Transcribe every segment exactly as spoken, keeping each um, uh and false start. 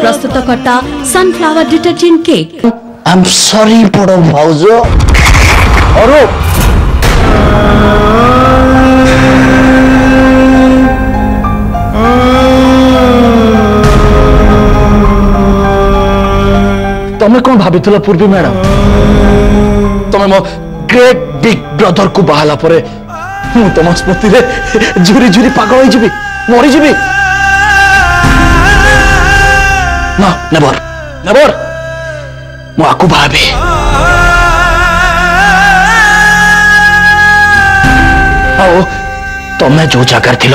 प्रस्तुत कर्ता sunflower detergent cake. I am sorry बड़ो भाउजो। और तुम्हें कौन भाभी पूर्वी मैडम तुम्हें मो ग्रेट बिग ब्रदर को बाहला परे मुझ तुम स्मृति झुरी झुरी पागल हो जी मरी जी ना नेवर नेवर मुझे भावे आओ तुम्हें जो जगार थी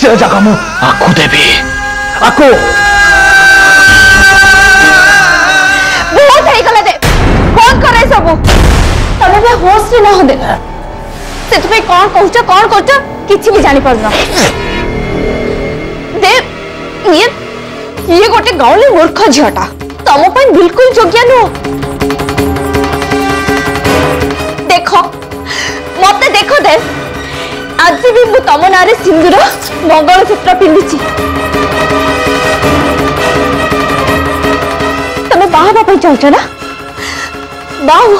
से जगह मु आखु देवी आखु होश ना हो देना से कौन कहूच कौन कर किसी भी जानी पार ना देव ये ये गोटे गाँवली मूर्ख झीटा तुम बिल्कुल योग्य नुह देख मत देख देव आज भी मु तुम ना सिंदूर मंगल सूत्र पिंधि तुम बाहर चाहछ ना बाहु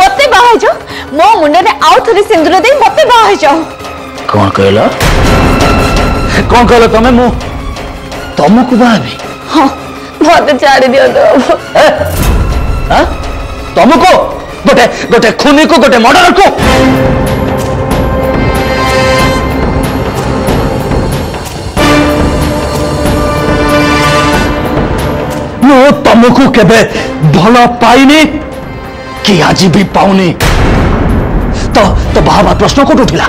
मते बाहर जाओ मो मुंड में आउ थोड़ी सिंदूर दे मते बाहर जाओ कौन कहला कौन कहला तमे मो तमको बाबी हां बहुत चारि दियो दो हां तमको गोटे गोटे खूनी को गोटे मर्डर को मो तमको केबे भला पाइनी कि आज भी पाऊनी तो तो बाबा प्रश्न को उठिला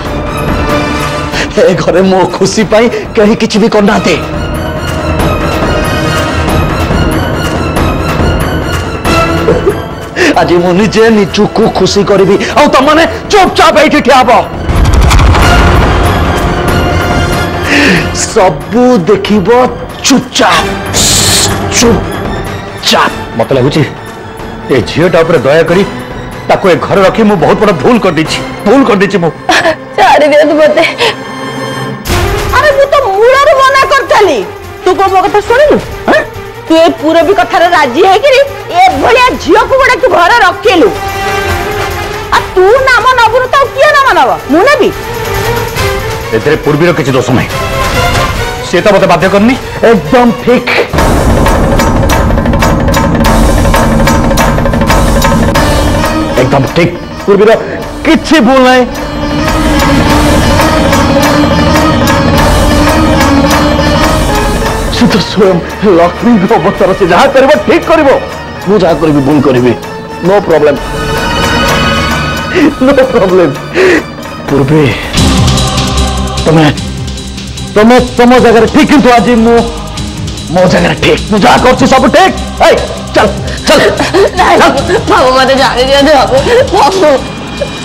ए घरे मो खुशी पाई कहीं किसी भी करना थे आज मु निजे निचु को खुशी करी आउ तुम मैंने चुपचाप ये ठिया सबू देखिब चुपचाप चुपचाप मत लगुच ए झीटा उपर दया करी ताको ए घर रखी मु बहुत बड़ा भूल कर दी भूल कर दी मु सारे दे तू बते अरे मु तो मूलर बना करथली तू को मो कथा सुनिलु ह तू ए पूरा भी कथा रे राजी है कि ए भलिया झियो को बड़ा के घर रखेलु आ तू नाम नबुनु तो किया नाम नबा मु नेबी एतरे पूर्वी रो किछ दोष नै से तो मते बाध्य करनी एकदम ठीक एकदम ठीक पूर्वीर किसी भूल ना से तो स्वयं लक्ष्मी अवतार से जहाँ कर ठीक कर भूल करी नो प्रॉब्लम नो प्रॉब्लम पूर्वी तुम्हें तुम्हें तुम जगह ठीक किंतु आज मो मो जगह ठीक तू जहाँ कर सब ठीक चल चल नहीं बाबू मत जाने दे बाबू बाबू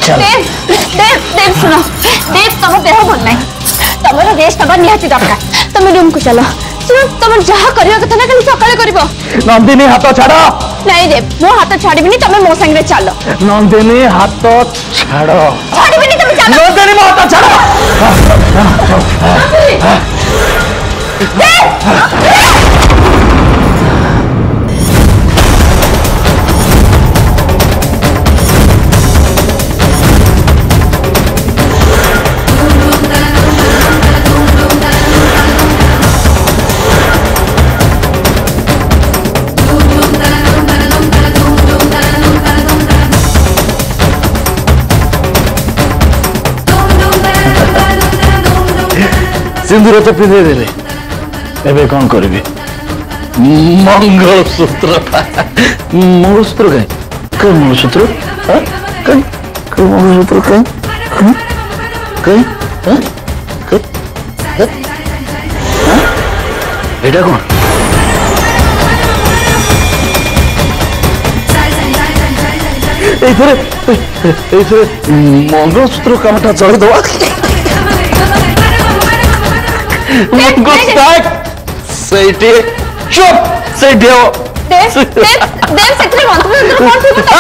चल देव देव देव सुनो देव तुम देह भल नहीं तुमरो रेस्ट नबा निहाती दरकार तुम रूम को चलो सुनो तुम जहा करियो कथा ना कल सकाळे करबो नंदिनी हाथ छाड़ो नहीं देव मो हाथ छाड़बिनी तुम मो संगे चलो नंदिनी हाथ छाड़ो छाड़बिनी तुम चलो नंदिनी मो हाथ छाड़ो देव सिंदूर तो पिंधे देले एबे कौन करबे मंगल सूत्र मंगल सूत्र कहीं कहीं मंगल सूत्र कहीं कहीं मंगल सूत्र कहीं कहीं कहीं एटा कौन एथरे एथरे मंगल सूत्र कामटा चढ़ दवा मंगल स्टार्ट सेटे चुप से देव देव देव सेटले मंत्र मंत्र कौन थी बता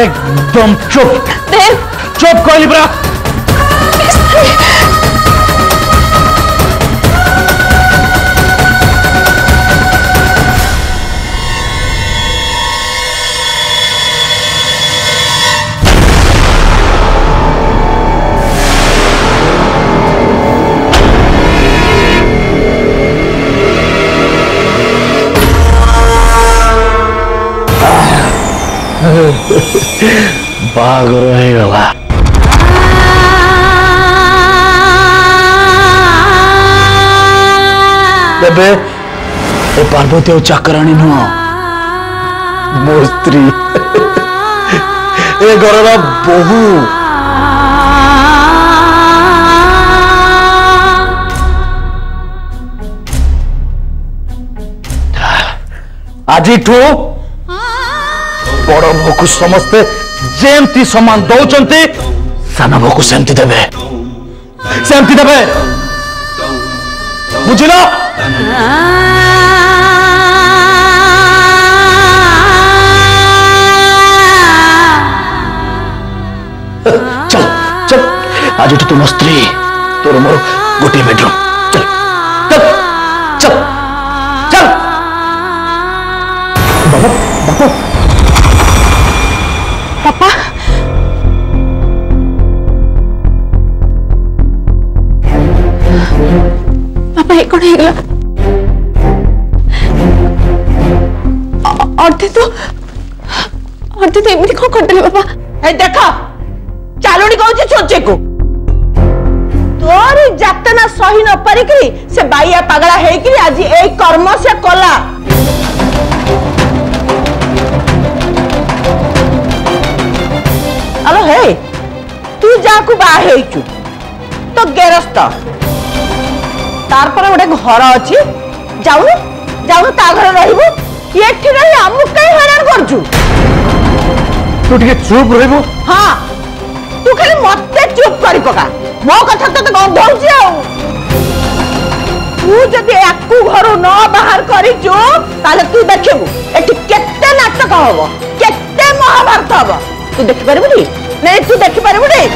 एकदम चुप देव चुप कोई नहीं ब्रा बाग रहेगा। अबे ये पार्वती और चाकरानी नो मोस्त्री ये गौरव बहु आजी ठू बड़ भो को समस्ते जेमती समान दौरान सान भो को सेमती देवे सेमती देवे बुझल चल चल आज तो तुम स्त्री तोर मोर गोटे बेडरूम चल चल चल चल बाबा बाबा पापा पापा एक कौन है अर्धे तो अर्धे तो एमती कौन करदे बाबा ए देखा चालुणी कहूँ छोचे को तोरी जातना सही न पारिकी से बाइया पगला है कि आज ए कर्म से कला अलो हे तू जाकु बा हेचु तो गेरस्त तार पर गोटे घर अच्छी जाऊ जाऊ ता घर रहबो एठी रही हमु कई हैरान करजु तू ठीक चुप रहबो। हां तू खाली मते चुप करी पका मो कथा तो गंधौची आउ तू जदी एकु घरो न बाहर करी जो ताले तू देखबो एठी केते नाटक होबो केते महाभारत होबो तू देखि परबो नी नै तू देखि परबो नी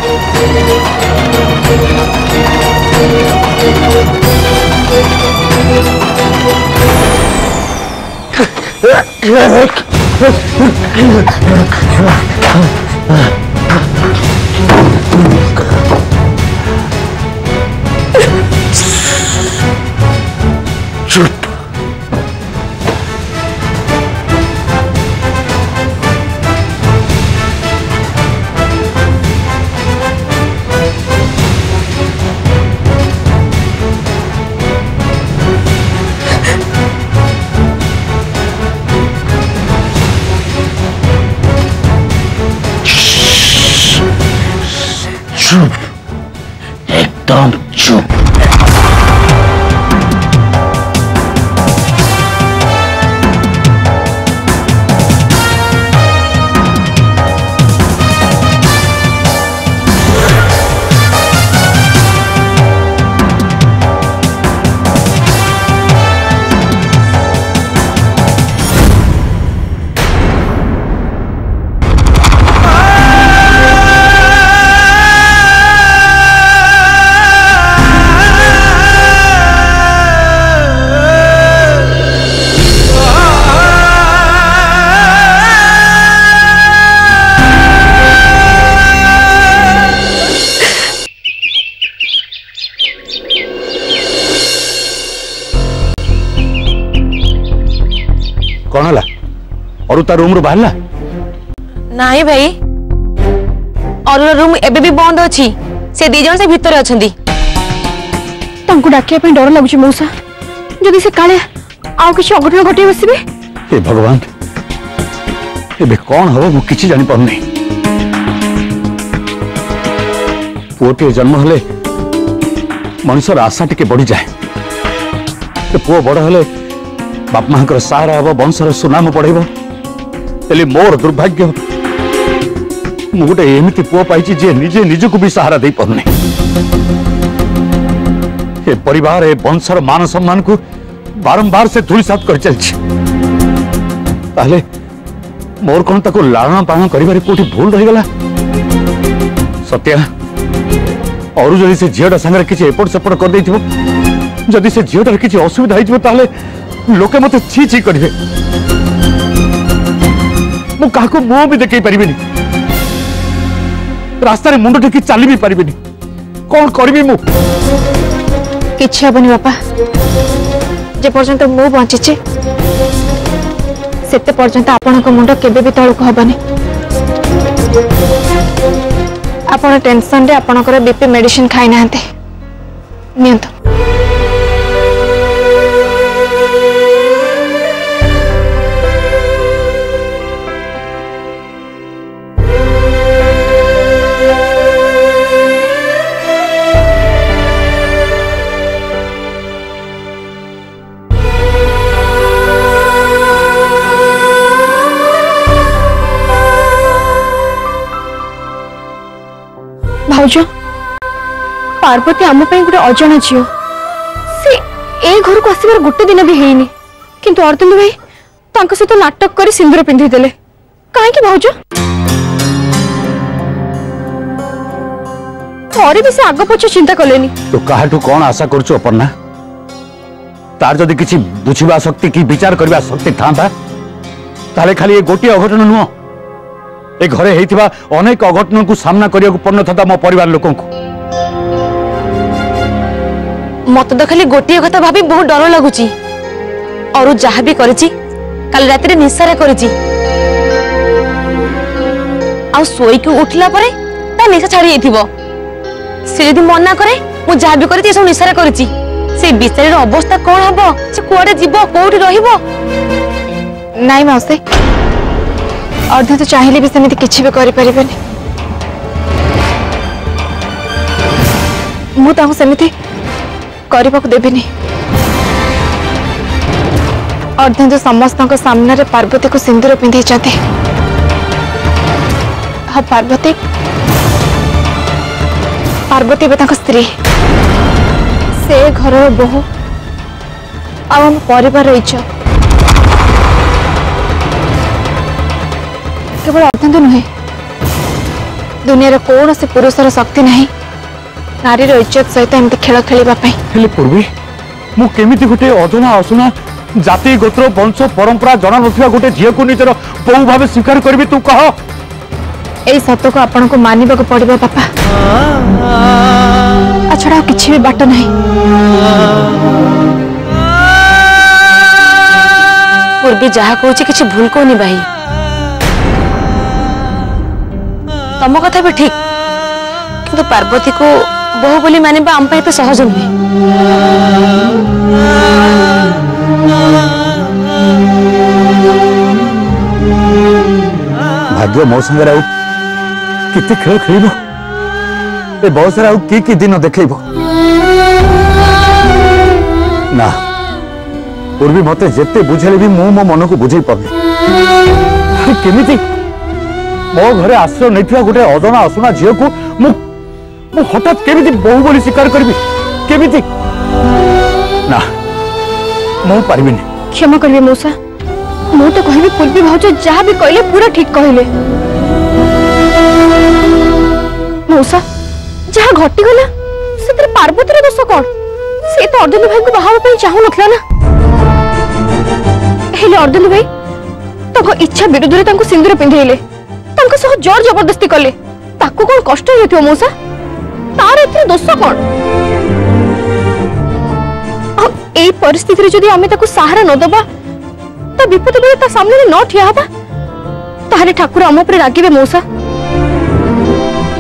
चुप एकदम चुप रूम रू बाहर नाई भाई और रूम एबे भी बंद अच्छी से दी जन से भीतर अछंदी तंकु डाकिया पे डर लागु छी मौसा जदी से काले आउ किसी अघटन घटी बसिबे हे भगवान एबे कोन हो मु किछि जानि पड़नी पोटे जन्म हले मनुष्य आशा टिके बढ़ी जाए ते पो बड़ हले बाप मां कर सहारा हो वंशर सुनाम पड़ेबो मोर दुर्भाग्य मु गोटे एमती पुओ पाई जे निजे निज को भी सहारा दे पारने ए परिवार ए वंशर मान सम्मान को बारंबार से धूलिसात कर चलछि ताले मोर कोन ताको लालन पालन करिबारे कोठी भूल रही गला सत्या और जदी से झियोटा संगे किछि एपट सपट कर देथिबो जदी से झियोटा किछि असुविधा होइबो ताले लोके मते छी छी करिवे मु काको मुह भी देख पारे रास्तार मुंड टेक चली भी पारे कौन करी कि हेनी बापा जे पर्यंत मु बंची से पर्यंत आपण मुंड केबे भी तलक हबनी। आपन टेंशन रे आपन करे बीपी मेडिसिन खाइ नाहते नियंत पार्वती आम गोटे अजना झी से ए घर को आसबार गोटे दिन भी है किंतु अर्दुंदु भाई तांको सहित नाटक कर सिंदूर पिंधि देले काहे भाज और भी से आग पछ चिंता कलेनी तो काहाटू कौन आशा करछु अपना तार जदी किछि बुझिबा शक्ति की विचार करबा शक्ति थांबा ताले खाली ए गोटी अघटन नुओ ए घरे हेतिबा अनेक अघटन को सामना करिया को पन्न थाता मो परिवार लोकन को मत तो खाली गोटे कथा भाभी बहुत डर लगुची और जहा भी करिची काल रात रे निसारा करिची आ सोई के उठला परे ता निसा छाड़ी एथिबो से यदि मना करे मु जहा भी करिती सब निसारा करिची से बिचारी रो अवस्था कोन हबो से कोडे जीवो कोठी रहिबो नाही मासे अर्ध तो चाहिए भी सेमती किछि भी करि परिबेनी मु ताहु सेमती देविनी अर्धन जो समस्त सामने रे पार्वती को सिंदूर पिंधे हाँ पार्वती पार्वती स्त्री से घर बहु आम पर इज्जत केवल अर्धन नुहे दुनिया कौन से पुरुषर शक्ति नहीं नारी इज्जत सहित एमती खेल खेल पूर्वी मु केमिति गोटे अजना असुना जाति गोत्र वंश परंपरा जना नथिबा गोटे झियो को निजर बहु भाव स्वीकार करबी तू कह ए सत्य को आपन को मानिबा को पड़िबा पापा अछड़ा किछि भी बाट नहीं पूर्वी जहा कहूची किछि भूल कोनी भाई तम कथा भी ठीक किंतु पार्वती को बहु बोली माने बा आम पे तो सहज नुहे भाग्य मो संगे आउ किते खेल खेलबो ए बहुत सारा आउ की की दिन देखैबो ना पूर्वी मते जेते बुझेले भी मु मो मन को बुझै पाबे केमिति मो घरे आश्रय नैथिया गोटे अजना असुना झियो को मु मु हटात केमिति बहु बोली स्वीकार करबी केमिति ना मु पारबिनी क्षमा करबे मौसा मु तो कहबी पूर्वी भाउज जहा भी कहले पूरा ठीक कहले मौसा जहा घटी गला सेते पार्वती रे दोष कोन से तो अर्दुल भाई को बाहाव पे चाहू नथला ना हेले अर्दुल भाई तको इच्छा विरुद्ध रे तांको सिंदूर पिंधेले तांको सह जोर जबरदस्ती करले ताको कोन कष्ट होथियो मौसा तार एते दोष कोन आ ए परिस्थिति रे जदी आमे ताको सहारा न दबा त विपत्ति बेले ता सामने न ठिया हबा ताहाले ठाकुर हम ऊपर रागिबे मौसा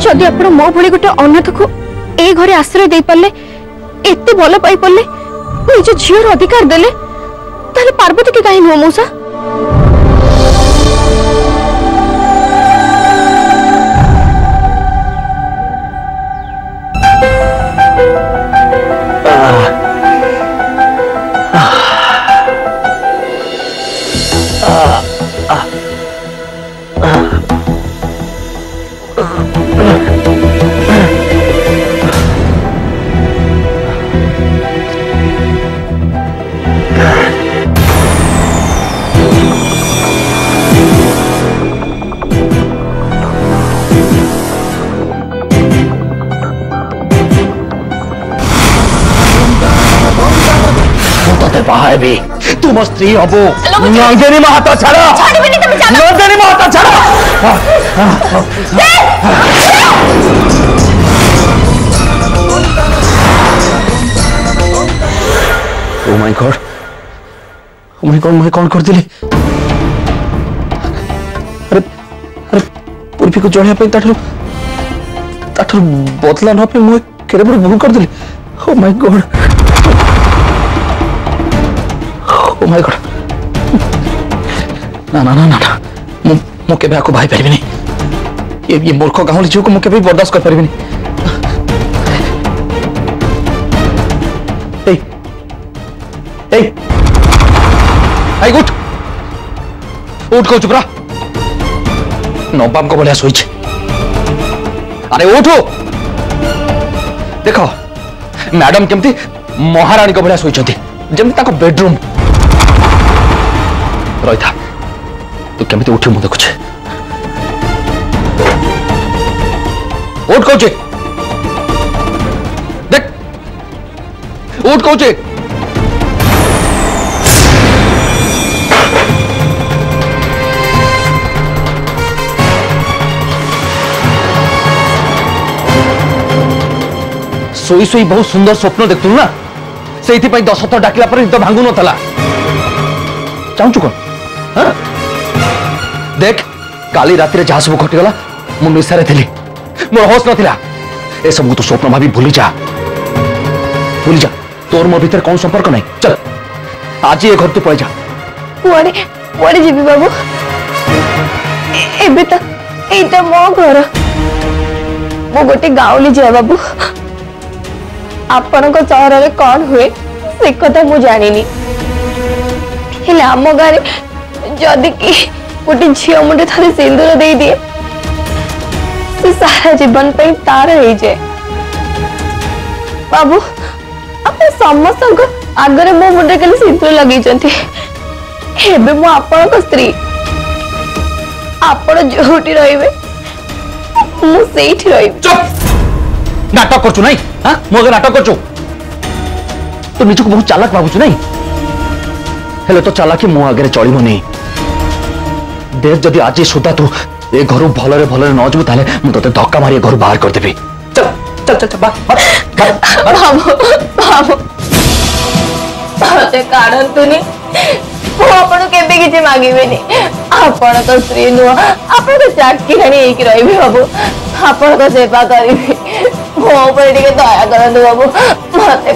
जदी आपण मो भली गोटे अनाथ को ए घरे आश्रय देई पल्ले एते भलो पाई पल्ले निज झियर अधिकार देले ताले पार्वती के काहे न मौसा तुम स्त्री हबो नंदिनी माता छाड़ा छाड़बिनी तुम जाना नंदिनी माता छाड़ा oh my God oh my God मैं कौन कर दिले अरे अरे पृथ्वी को जड़ाया बदला नाप मुझे केड़े बड़ भूल करदे। Oh my God, oh my God, ना ना ना ना ना मु के भाई भाई परबिनी, ये ये मूर्ख गांवली झील को मु के भी बर्दाश्त कर परबिनी। ए ए आई गुड उठ को चुपरा नो बाप को बोले सोई। अरे उठो देख मैडम केमती महाराणी को भाया शोचती जमी बेडरूम रही था तू केमती उठी मुझे देखुचे उठ कौचे देख उठ कौचे सोई सोई बहुत सुंदर स्वप्न देखु ना से दस हथ डाकिला पर निद भांगु ना चाहू कौन। हाँ देख काली रात जहाँ सब घटीगला मो निशारे थी मोर होश ना ए सबको तो स्वप्न भाभी भूली जा भूली जा तोर मो भीतर कौन संपर्क नहीं। चल आज ये घर तू पड़ जा बाबू एबे तो एटा मो घर मो गोटे गाँवली जाए बाबू आपन को सहर में कौन हुए से कथा मु जानी आम गाँव जदि कि गोटे झील मुझे थे सिंदूर दे दिए से सारा जीवन पे तार हो जाए बाबू आप समस्त आगे मो मुझे खाली सिंदूर लगे मु आपण को स्त्री आप जो रे मुझे नाटक करछु नहीं। हाँ मोगे नाटक करछु तो निजक बहुत चालाक भावुछु नहीं हेलो तो चालाकी मो आगे चलो नहीं देख जदि आज सुधा तू ए घर भलरे भलरे न जबु ताले मु तते धक्का मारी घर बाहर कर देबी। चल चल चल बा बाबू बाबू ते कारण तूनी मो आपण केबे किछी मागीबेनी आपण तो स्त्री नु आपण तो चाकी रानी एकी रहिबे बाबू आपण को सेवा करिबे दया करंदु बाबू मते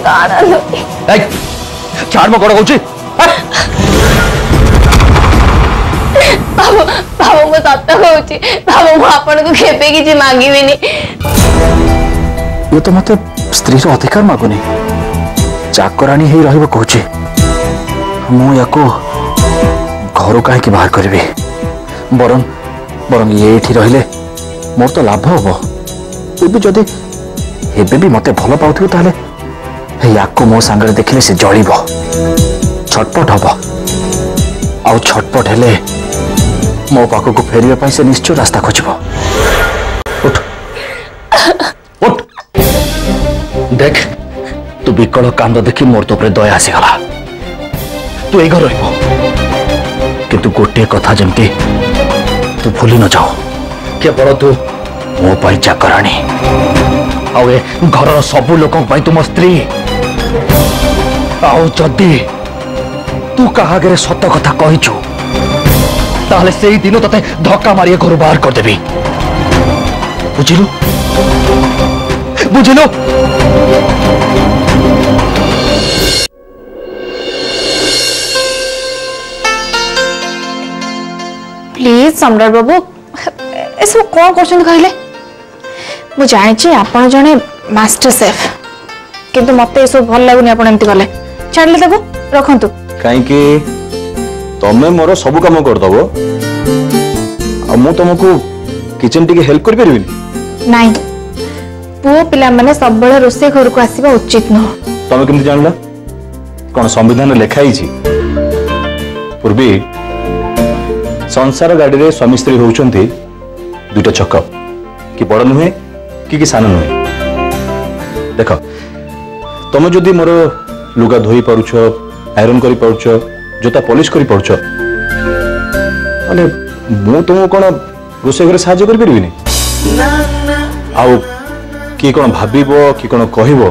छाड़ मो कौन कह बाबू बाबू को सत्य कौची बाबू को आपण को खेपे किसी मागीबीनी ये तो मत स्त्री अधिकार मागुनी चाकराणी ही रही कौची मुझे घर कहीं बाहर करी बरम बरम ये रे मोर तो लाभ हम ये जदि एबे भी मते भल पाथु ताले याको मो सांगरे देखिले से जळीबो छटपट हबो आउ छटपट हेले मो पाको को फेरिया पई से निश्चय रास्ता खोजिबो। उठ उठ देख तू बिकल कांद देखि मोर तो ऊपर दया आसी गला तू ए घर रहबो किंतु गोटे कथा जेमती तू भूली न जाओ के बड़ तू मो पाई चाकराणी आवे घर सबू लोक तुम स्त्री आउ जदि तू का आगे सत कथा कहचु ताले से ही दिन तते धक्का मारिए घर बाहर करदेवी बुझिलु बुझिलु। प्लीज सम्राट बाबू ए सब कौन करछन कहले मु जानी आपन जने मास्टर सेफ किंतु मते सब भल लागुनी आपन एंती कले छाडले दबो रखंतु काई के तमे मोर सब काम कर दबो आ मु तुमको किचन टिके हेल्प कर परबिनी नाही पो पिला माने सब बेले रोसे घर को आसीबा उचित न तमे केमती जानला कोन संविधान लेखाई छी पूर्वी संसार गाडी रे स्वामी स्त्री होउचंती दुटा चक्का कि बड़ नुहे कि सान नुहे देख तुम जदि मोर लुगा धोई पारुछ आयरन करी पारुछ जोता पॉलिश करी पारुछ माने मु तुम कौन रोसे घर साहाय्य करी परबिनी आउ कि कौन भाबीबो कि कौन कहबो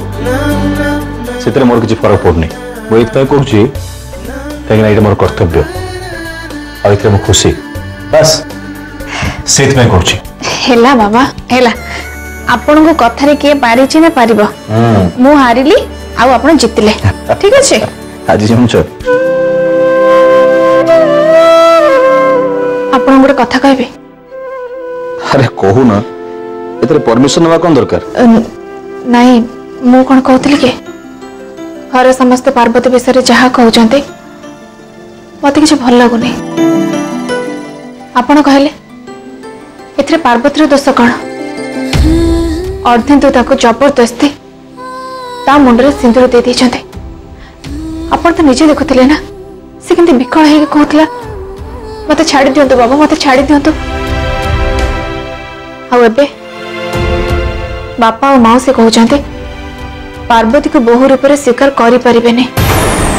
सेतरे मोर किछि फरक पड़नी मु एकता कहूछि कहीं मोर कर्तव्य आउ एतरे मु खुशी बस सेतमे करछि हेला बाबा हेला आपण को कथा रे के पारिछि ना पारिबो मु हारिली आ आपण जितले ठीक अछि आज जम छ आपण गोटे कथा कहबे अरे कहू ना एतरे परमिशन नवा कोन दरकार नाही मु कोन कहतली के घर समस्त पार्वती विषय जहा कहउ जंते मते किछ भल लागो नै आपण कहले एतरे पार्वती रो दोष कोन अर्धे तो ताको जबरदस्ती ता मुंडरे सिंदूर दे दी छते आपण तो निजे देखुतले ना से केते बिकळ हे कहतला मते छाडी दियंतो बाबा मते छाडी दियंतो आ एबे बापा और माँ से कहते पार्वती को बहु रूप से स्वीकार कर पारे नहीं।